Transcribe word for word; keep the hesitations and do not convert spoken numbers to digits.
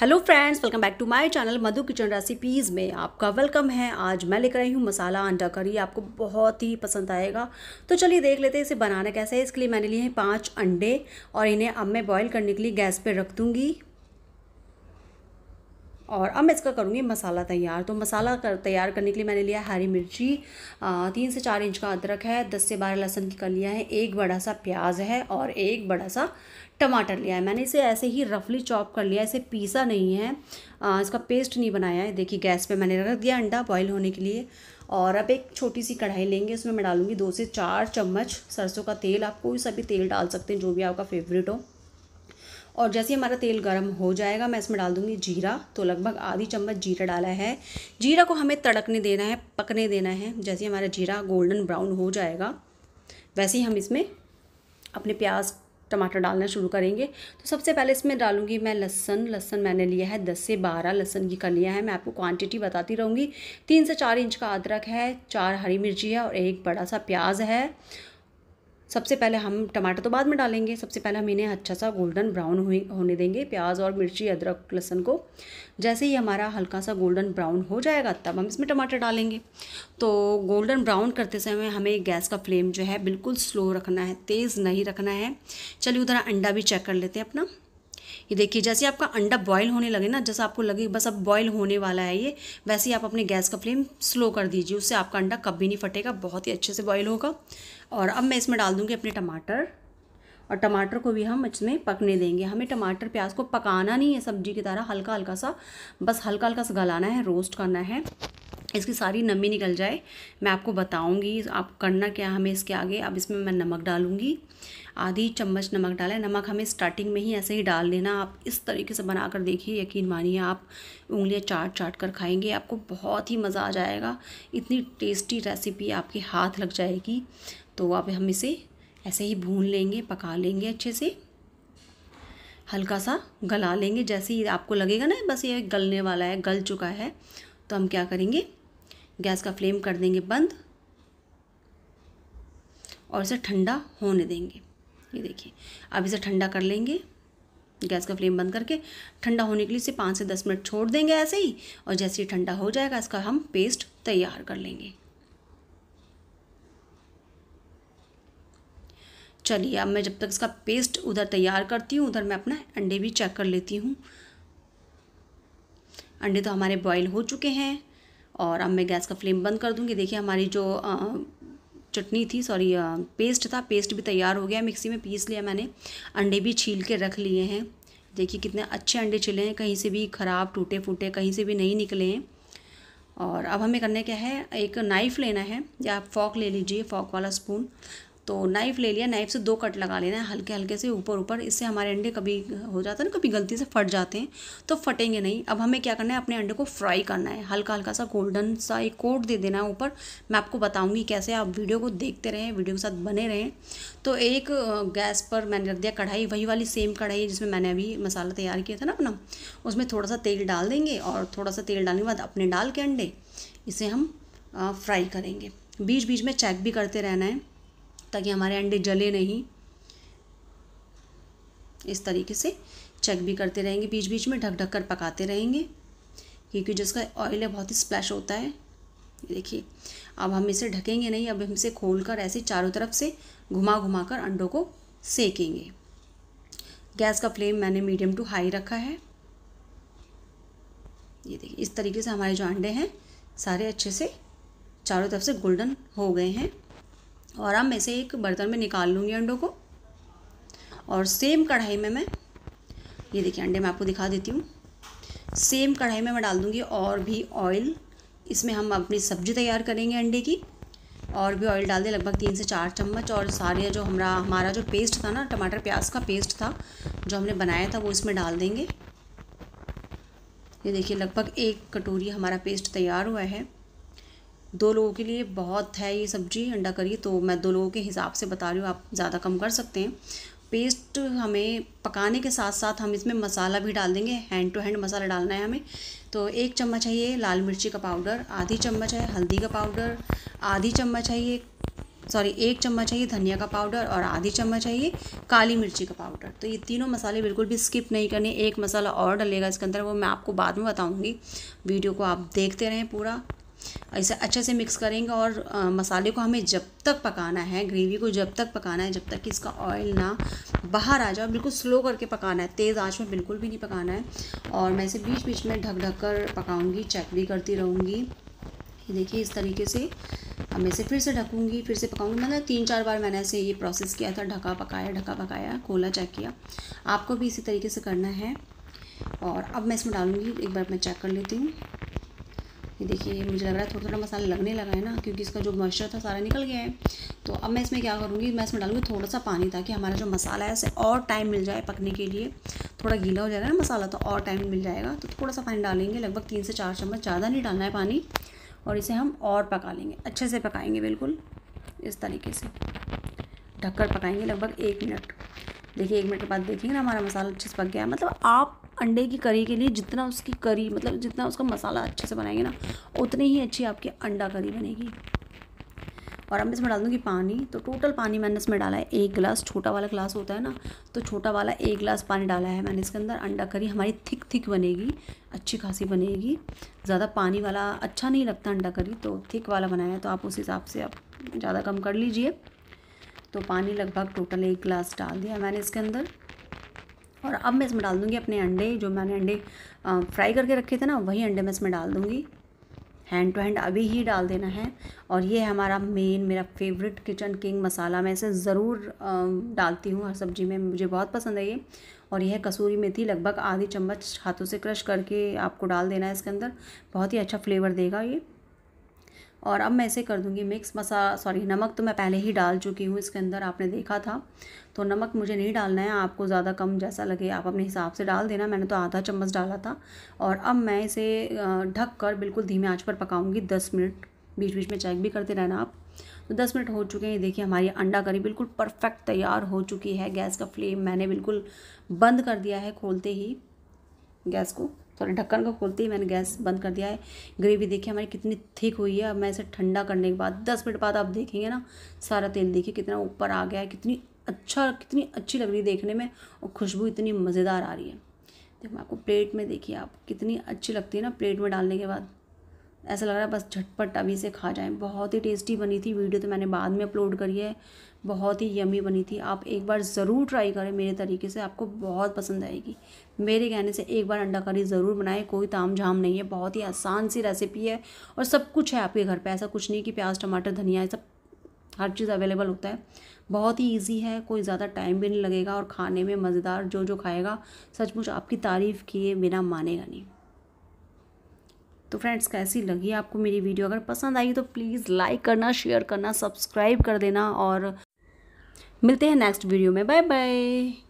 Hello friends, welcome back to my channel Madhu kitchen recipes में आपका welcome है। आज मैं लेकर आई हूँ मसाला अंडा करी, आपको बहुत ही पसंद आएगा। तो चलिए देख लेते हैं इसे बनाना कैसे है। इसके लिए मैंने लिए हैं पाँच अंडे और इन्हें अब मैं बॉईल करने के लिए गैस पे रख दूँगी और अब मैं इसका करूँगी मसाला तैयार। तो मसाला कर तैयार करने के लिए मैंने लिया हरी मिर्ची, तीन से चार इंच का अदरक है, दस से बारह लहसुन की कलियाँ हैं, एक बड़ा सा प्याज है और एक बड़ा सा टमाटर लिया है। मैंने इसे ऐसे ही रफली चॉप कर लिया है, इसे पीसा नहीं है, आ, इसका पेस्ट नहीं बनाया है। देखिए गैस पे मैंने रख दिया अंडा बॉईल होने के लिए। और अब एक छोटी सी कढ़ाई लेंगे, उसमें मैं डालूँगी दो से चार चम्मच सरसों का तेल। आप कोई सा भी तेल डाल सकते हैं जो भी आपका फेवरेट हो। और जैसे ही हमारा तेल गर्म हो जाएगा मैं इसमें डाल दूँगी जीरा। तो लगभग आधी चम्मच जीरा डाला है। जीरा को हमें तड़कने देना है, पकने देना है। जैसे ही हमारा जीरा गोल्डन ब्राउन हो जाएगा वैसे ही हम इसमें अपने प्याज टमाटर डालना शुरू करेंगे। तो सबसे पहले इसमें डालूंगी मैं लहसुन। लहसुन मैंने लिया है दस से बारह लहसुन की कलियां हैं, मैं आपको क्वांटिटी बताती रहूँगी। तीन से चार इंच का अदरक है, चार हरी मिर्ची है और एक बड़ा सा प्याज है। सबसे पहले हम टमाटर तो बाद में डालेंगे, सबसे पहले हम इन्हें अच्छा सा गोल्डन ब्राउन होने देंगे, प्याज और मिर्ची अदरक लहसुन को। जैसे ही हमारा हल्का सा गोल्डन ब्राउन हो जाएगा तब हम इसमें टमाटर डालेंगे। तो गोल्डन ब्राउन करते समय हमें गैस का फ्लेम जो है बिल्कुल स्लो रखना है, तेज़ नहीं रखना है। चलिए उधर अंडा भी चेक कर लेते हैं अपना। ये देखिए जैसे आपका अंडा बॉयल होने लगे ना, जैसा आपको लगे बस अब बॉयल होने वाला है ये, वैसे ही आप अपने गैस का फ्लेम स्लो कर दीजिए। उससे आपका अंडा कभी नहीं फटेगा, बहुत ही अच्छे से बॉयल होगा। और अब मैं इसमें डाल दूँगी अपने टमाटर और टमाटर को भी हम इसमें पकने देंगे। हमें टमाटर प्याज को पकाना नहीं है सब्जी की तरह, हल्का हल्का सा बस हल्का हल्का सा गलाना है, रोस्ट करना है, इसकी सारी नमी निकल जाए। मैं आपको बताऊंगी आप करना क्या हमें इसके आगे। अब इसमें मैं नमक डालूंगी, आधी चम्मच नमक डालें। नमक हमें स्टार्टिंग में ही ऐसे ही डाल देना। आप इस तरीके से बनाकर देखिए, यकीन मानिए आप उंगलियां चाट चाट कर खाएंगे, आपको बहुत ही मज़ा आ जाएगा। इतनी टेस्टी रेसिपी आपके हाथ लग जाएगी। तो अब हम इसे ऐसे ही भून लेंगे, पका लेंगे, अच्छे से हल्का सा गला लेंगे। जैसे ही आपको लगेगा ना बस ये गलने वाला है, गल चुका है, तो हम क्या करेंगे गैस का फ्लेम कर देंगे बंद और इसे ठंडा होने देंगे। ये देखिए अब इसे ठंडा कर लेंगे, गैस का फ्लेम बंद करके ठंडा होने के लिए इसे पाँच से दस मिनट छोड़ देंगे ऐसे ही। और जैसे ही ठंडा हो जाएगा इसका हम पेस्ट तैयार कर लेंगे। चलिए अब मैं जब तक इसका पेस्ट उधर तैयार करती हूँ, उधर मैं अपना अंडे भी चेक कर लेती हूँ। अंडे तो हमारे बॉयल हो चुके हैं और अब मैं गैस का फ्लेम बंद कर दूँगी। देखिए हमारी जो आ, चटनी थी, सॉरी पेस्ट था, पेस्ट भी तैयार हो गया। मिक्सी में पीस लिया मैंने, अंडे भी छील के रख लिए हैं। देखिए कितने अच्छे अंडे छिले हैं, कहीं से भी ख़राब टूटे फूटे कहीं से भी नहीं निकले हैं। और अब हमें करना क्या है, एक नाइफ़ लेना है या फॉक ले लीजिए, फॉक वाला स्पून। तो नाइफ़ ले लिया, नाइफ़ से दो कट लगा लेना है हल्के हल्के से ऊपर ऊपर। इससे हमारे अंडे कभी हो जाता है ना, कभी गलती से फट जाते हैं, तो फटेंगे नहीं। अब हमें क्या करना है, अपने अंडे को फ्राई करना है, हल्का हल्का सा गोल्डन सा एक कोट दे देना है ऊपर। मैं आपको बताऊंगी कैसे, आप वीडियो को देखते रहें, वीडियो के साथ बने रहें। तो एक गैस पर मैंने रख दिया कढ़ाई, वही वाली सेम कढ़ाई जिसमें मैंने अभी मसाला तैयार किया था ना अपना, उसमें थोड़ा सा तेल डाल देंगे। और थोड़ा सा तेल डालने के बाद अपने डाल के अंडे इसे हम फ्राई करेंगे। बीच बीच में चेक भी करते रहना है ताकि हमारे अंडे जले नहीं। इस तरीके से चेक भी करते रहेंगे, बीच बीच में ढक ढक कर पकाते रहेंगे क्योंकि जिसका ऑयल है बहुत ही स्प्लैश होता है। देखिए अब हम इसे ढकेंगे नहीं, अब हम इसे खोलकर ऐसे चारों तरफ से घुमा घुमा कर अंडों को सेकेंगे। गैस का फ्लेम मैंने मीडियम टू हाई रखा है। ये देखिए इस तरीके से हमारे जो अंडे हैं सारे अच्छे से चारों तरफ से गोल्डन हो गए हैं। और अब मैं इसे एक बर्तन में निकाल लूँगी अंडों को। और सेम कढ़ाई में मैं ये देखिए अंडे मैं आपको दिखा देती हूँ। सेम कढ़ाई में मैं डाल दूँगी और भी ऑयल, इसमें हम अपनी सब्ज़ी तैयार करेंगे अंडे की। और भी ऑयल डाल दें लगभग तीन से चार चम्मच। और सारे जो हमारा हमारा जो पेस्ट था ना, टमाटर प्याज का पेस्ट था जो हमने बनाया था, वो इसमें डाल देंगे। ये देखिए लगभग एक कटोरी हमारा पेस्ट तैयार हुआ है। दो लोगों के लिए बहुत है ये सब्ज़ी अंडा करी, तो मैं दो लोगों के हिसाब से बता रही हूँ, आप ज़्यादा कम कर सकते हैं। पेस्ट हमें पकाने के साथ साथ हम इसमें मसाला भी डाल देंगे, हैंड टू हैंड मसाला डालना है हमें। तो एक चम्मच है ये लाल मिर्ची का पाउडर, आधी चम्मच है हल्दी का पाउडर, आधी चम्मच है ये सॉरी एक चम्मच चाहिए धनिया का पाउडर और आधी चम्मच चाहिए काली मिर्ची का पाउडर। तो ये तीनों मसाले बिल्कुल भी स्किप नहीं करने। एक मसाला और डलेगा इसके अंदर, वो मैं आपको बाद में बताऊंगी। वीडियो को आप देखते रहें पूरा। ऐसे अच्छे से मिक्स करेंगे और आ, मसाले को हमें जब तक पकाना है, ग्रेवी को जब तक पकाना है जब तक कि इसका ऑयल ना बाहर आ जाए। बिल्कुल स्लो करके पकाना है, तेज़ आंच में बिल्कुल भी नहीं पकाना है। और मैं इसे बीच बीच में ढक ढक कर पकाऊँगी, चेक भी करती रहूँगी। देखिए इस तरीके से मैं इसे फिर से ढकूंगी, फिर से पकाऊंगी। मतलब तीन चार बार मैंने ऐसे ये प्रोसेस किया था, ढका पकाया ढका पकाया, खोला चेक किया। आपको भी इसी तरीके से करना है। और अब मैं इसमें डालूंगी, एक बार मैं चेक कर लेती हूँ। ये देखिए मुझे लग रहा है थोड़ा थोड़ा मसाला लगने लगा है ना, क्योंकि इसका जो मॉइस्चर था सारा निकल गया है। तो अब मैं इसमें क्या करूँगी, मैं इसमें डालूँगी थोड़ा सा पानी, ताकि हमारा जो मसाला है उसे और टाइम मिल जाए पकने के लिए। थोड़ा गीला हो जाएगा ना मसाला तो और टाइम मिल जाएगा। तो थोड़ा सा पानी डालेंगे, लगभग तीन से चार चम्मच, ज़्यादा नहीं डालना है पानी। और इसे हम और पका लेंगे, अच्छे से पकाएंगे, बिल्कुल इस तरीके से ढककर पकाएंगे लगभग एक मिनट। देखिए एक मिनट के बाद देखेंगे ना हमारा मसाला अच्छे से पक गया है। मतलब आप अंडे की करी के लिए जितना उसकी करी, मतलब जितना उसका मसाला अच्छे से बनाएंगे ना, उतनी ही अच्छी आपकी अंडा करी बनेगी। और अब इसमें डाल दूँगी पानी। तो टोटल पानी मैंने इसमें डाला है एक गिलास, छोटा वाला गिलास होता है ना, तो छोटा वाला एक गिलास पानी डाला है मैंने इसके अंदर। अंडा करी हमारी थिक थिक बनेगी, अच्छी खासी बनेगी। ज़्यादा पानी वाला अच्छा नहीं लगता अंडा करी, तो थिक वाला बनाया तो आप उस हिसाब से आप ज़्यादा कम कर लीजिए। तो पानी लगभग टोटल एक गिलास डाल दिया मैंने इसके अंदर। और अब मैं इसमें डाल दूँगी अपने अंडे, जो मैंने अंडे फ्राई करके रखे थे ना, वही अंडे मैं इसमें डाल दूँगी। हैंड टू हैंड अभी ही डाल देना है। और ये है हमारा मेन, मेरा फेवरेट किचन किंग मसाला। मैं इसे ज़रूर डालती हूँ हर सब्ज़ी में, मुझे बहुत पसंद है ये। और यह है कसूरी मेथी, लगभग आधी चम्मच हाथों से क्रश करके आपको डाल देना है इसके अंदर, बहुत ही अच्छा फ्लेवर देगा ये। और अब मैं इसे कर दूँगी मिक्स। मसाला सॉरी नमक तो मैं पहले ही डाल चुकी हूँ इसके अंदर, आपने देखा था। तो नमक मुझे नहीं डालना है, आपको ज़्यादा कम जैसा लगे आप अपने हिसाब से डाल देना। मैंने तो आधा चम्मच डाला था। और अब मैं इसे ढक कर बिल्कुल धीमी आंच पर पकाऊंगी दस मिनट। बीच बीच में चेक भी करते रहना आप। तो दस मिनट हो चुके हैं। देखिए हमारी अंडा करी बिल्कुल परफेक्ट तैयार हो चुकी है। गैस का फ्लेम मैंने बिल्कुल बंद कर दिया है, खोलते ही गैस को, सॉरी ढक्कन को खोलते ही मैंने गैस बंद कर दिया है। ग्रेवी देखिए हमारी कितनी थिक हुई है। अब मैं इसे ठंडा करने के बाद दस मिनट बाद आप देखेंगे ना, सारा तेल देखिए कितना ऊपर आ गया है, कितनी अच्छा कितनी अच्छी लग रही है देखने में। और खुशबू इतनी मज़ेदार आ रही है। देखो आपको प्लेट में देखिए आप कितनी अच्छी लगती है ना, प्लेट में डालने के बाद ऐसा लग रहा है बस झटपट अभी से खा जाएं। बहुत ही टेस्टी बनी थी। वीडियो तो मैंने बाद में अपलोड करी है, बहुत ही यमी बनी थी। आप एक बार ज़रूर ट्राई करें मेरे तरीके से, आपको बहुत पसंद आएगी। मेरे कहने से एक बार अंडा करी ज़रूर बनाएं, कोई ताम झाम नहीं है, बहुत ही आसान सी रेसिपी है। और सब कुछ है आपके घर पे, ऐसा कुछ नहीं कि प्याज टमाटर धनिया सब हर चीज़ अवेलेबल होता है। बहुत ही ईजी है, कोई ज़्यादा टाइम भी नहीं लगेगा और खाने में मज़ेदार। जो जो खाएगा सचमुच आपकी तारीफ़ किए बिना मानेगा नहीं। तो फ्रेंड्स कैसी लगी आपको मेरी वीडियो? अगर पसंद आई तो प्लीज़ लाइक करना, शेयर करना, सब्सक्राइब कर देना। और मिलते हैं नेक्स्ट वीडियो में। Bye bye.